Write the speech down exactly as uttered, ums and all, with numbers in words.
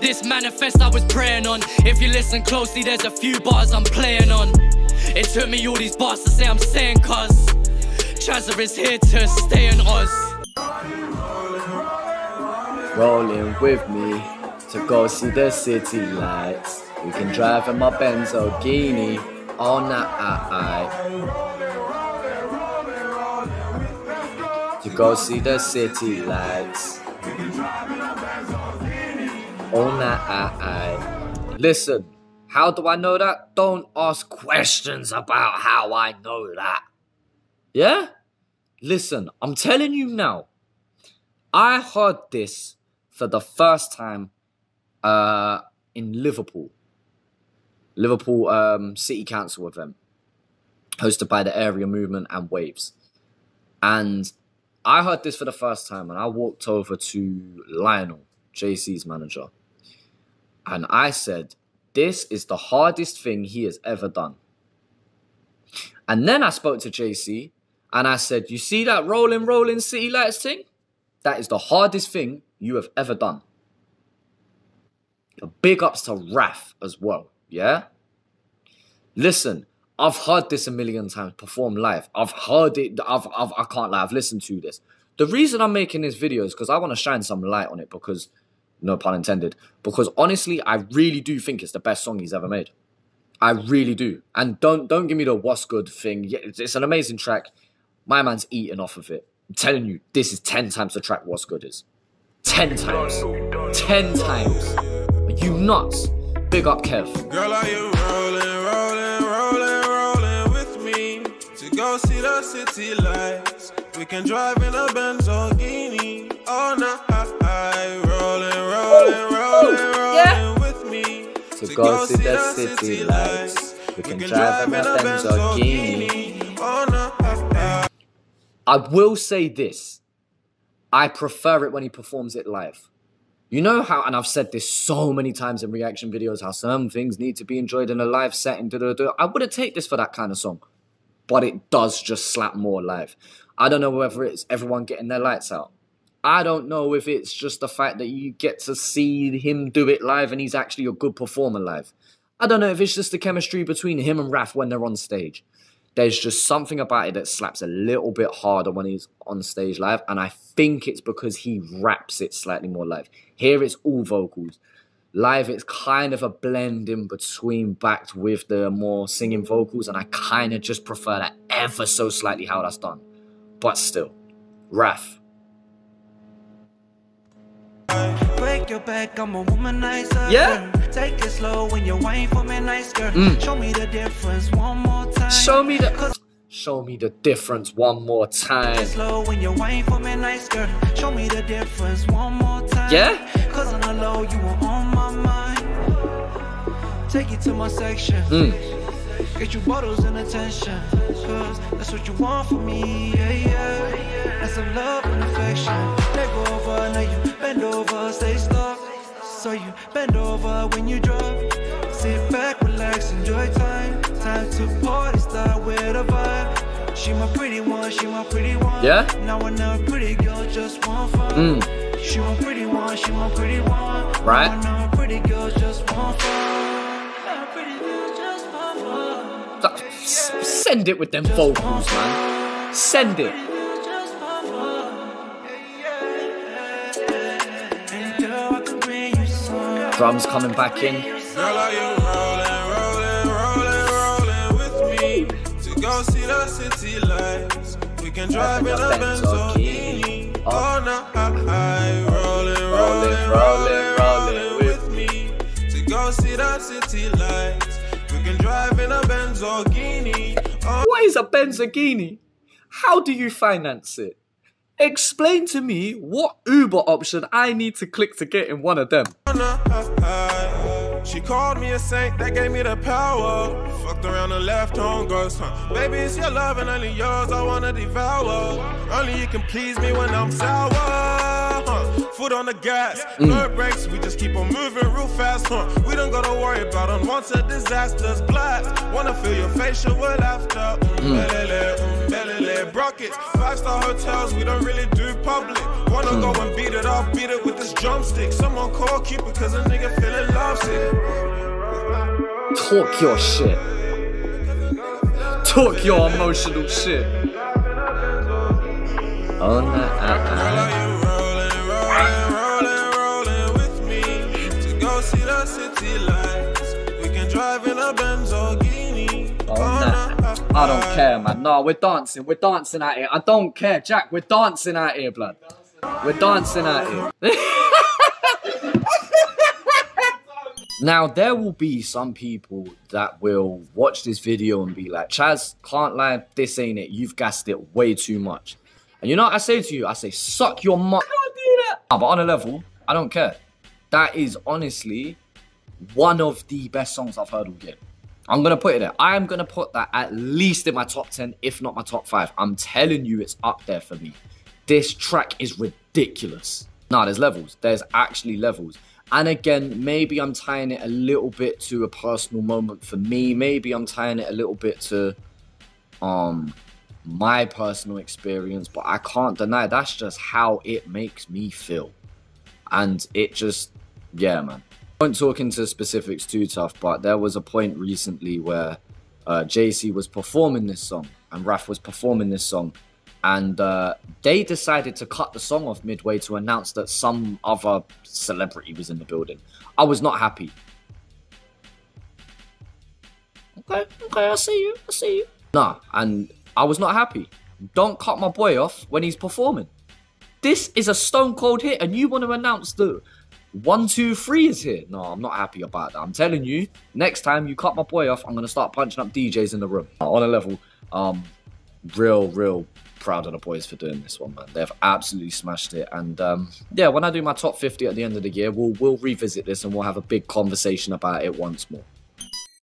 This manifest I was praying on. If you listen closely, there's a few bars I'm playing on. It took me all these bars to say I'm saying, cuz Chazza is here to stay in Oz. Rolling with me to go see the city lights. We can drive in my Benzogini all night. To go see the city lights all night. Listen, how do I know that? Don't ask questions about how I know that. Yeah? Listen, I'm telling you now. I heard this for the first time uh, in Liverpool. Liverpool um, City Council event, hosted by the Area Movement and Waves. And I heard this for the first time, and I walked over to Lionel, Jaecy's manager. And I said, this is the hardest thing he has ever done. And then I spoke to Jaecy, and I said, you see that rolling, rolling city lights thing? That is the hardest thing you have ever done. Big ups to Raf as well, yeah? Listen, I've heard this a million times, performed live. I've heard it, I've, I've, I can't lie, I've listened to this. The reason I'm making this video is because I want to shine some light on it because, no pun intended, because honestly, I really do think it's the best song he's ever made. I really do. And don't don't give me the what's good thing. Yeah, it's, it's an amazing track. My man's eating off of it. I'm telling you, this is ten times the track what's good is. ten times. ten times. Are you nuts? Big up Kev. Girl, are you rolling, rolling, rolling, rolling with me? To go see the city lights. We can drive in a Benzogini all night. Rolling, rolling, rolling, rolling. To go see the city lights, we can drive in a Benzogini. I will say this, I prefer it when he performs it live. You know how, and I've said this so many times in reaction videos, how some things need to be enjoyed in a live setting. Duh, duh, duh. I wouldn't take this for that kind of song, but it does just slap more live. I don't know whether it's everyone getting their lights out. I don't know if it's just the fact that you get to see him do it live and he's actually a good performer live. I don't know if it's just the chemistry between him and Raf when they're on stage. There's just something about it that slaps a little bit harder when he's on stage live, and I think it's because he raps it slightly more live. Here it's all vocals. Live it's kind of a blend in between, backed with the more singing vocals, and I kind of just prefer that ever so slightly how that's done. But still, Raf. Break your back, I'm a womanizer. Yeah. Take it slow when you wine for me, nice girl. Mm. Show me the difference one more time. Show me the Show me the difference one more time. Take it slow when you wine for me, nice girl. Show me the difference one more time. Yeah. Cause on the low you were on my mind. Take you to my section. Mm. Get your bottles and attention. Cause that's what you want from me. Yeah, yeah. That's some love and affection. Let go over, now you bend over, stay stuck. So you bend over when you drop. Sit back, relax, enjoy time. Time to party, start with a vibe. She my pretty one, she my pretty one. Yeah. Now another pretty girl just want fun. Mm. She my pretty one, she my pretty one. Right. Now another pretty girl just want fun. Now pretty girl just want fun. That, send it with them just vocals, man. Send it. Drums coming back in. Girl, are you rolling, rolling, rolling, rolling with me? To go see the city lights. We can drive in a Benzogini all night. Rolling, rolling, rolling, rolling with me. To go see the city lights. We can drive in a Benzogini. What is a Benzogini? How do you finance it? Explain to me what Uber option I need to click to get in one of them. She called me a saint, that gave me the power. Fucked around and left home, ghost, huh? Baby, it's your love and only yours I wanna devour. Only you can please me when I'm sour, huh? Foot on the gas, mm. No brakes, we just keep on moving real fast, huh? We don't gotta worry about unwanted disasters, blast. Wanna feel your facial with laughter, mm. Mm. their brackets. Five-star hotels, we don't really do public. Wanna mm. go and beat it up, beat it with this drumstick. Someone call Cupid, cause a nigga feeling lovesick. Talk your shit. Talk your emotional shit. Oh, no, uh-uh. See the city lights. We can drive in a Benzogini. Oh, nah. I don't care, man. No, we're dancing. We're dancing out here. I don't care, Jack. We're dancing out here, blood. We're dancing out here. Now, there will be some people that will watch this video and be like, Chaz, can't lie. This ain't it. You've gassed it way too much. And you know what I say to you? I say, suck your mum. I can't do that. Oh, but on a level, I don't care. That is honestly one of the best songs I've heard all game. I'm going to put it there. I'm going to put that at least in my top ten, if not my top five. I'm telling you, it's up there for me. This track is ridiculous. Nah, there's levels. There's actually levels. And again, maybe I'm tying it a little bit to a personal moment for me. Maybe I'm tying it a little bit to um, my personal experience. But I can't deny that's just how it makes me feel. And it just, yeah, man. I won't talk into specifics too tough, but there was a point recently where uh, Jaecy was performing this song and Raf was performing this song. And uh, they decided to cut the song off midway to announce that some other celebrity was in the building. I was not happy. Okay, okay, I see you, I see you. Nah, and I was not happy. Don't cut my boy off when he's performing. This is a stone cold hit and you want to announce the one, two, three is here. No, I'm not happy about that. I'm telling you, next time you cut my boy off, I'm going to start punching up D Js in the room. On a level, um, real, real proud of the boys for doing this one, man. They've absolutely smashed it. And um, yeah, when I do my top fifty at the end of the year, we'll, we'll revisit this and we'll have a big conversation about it once more.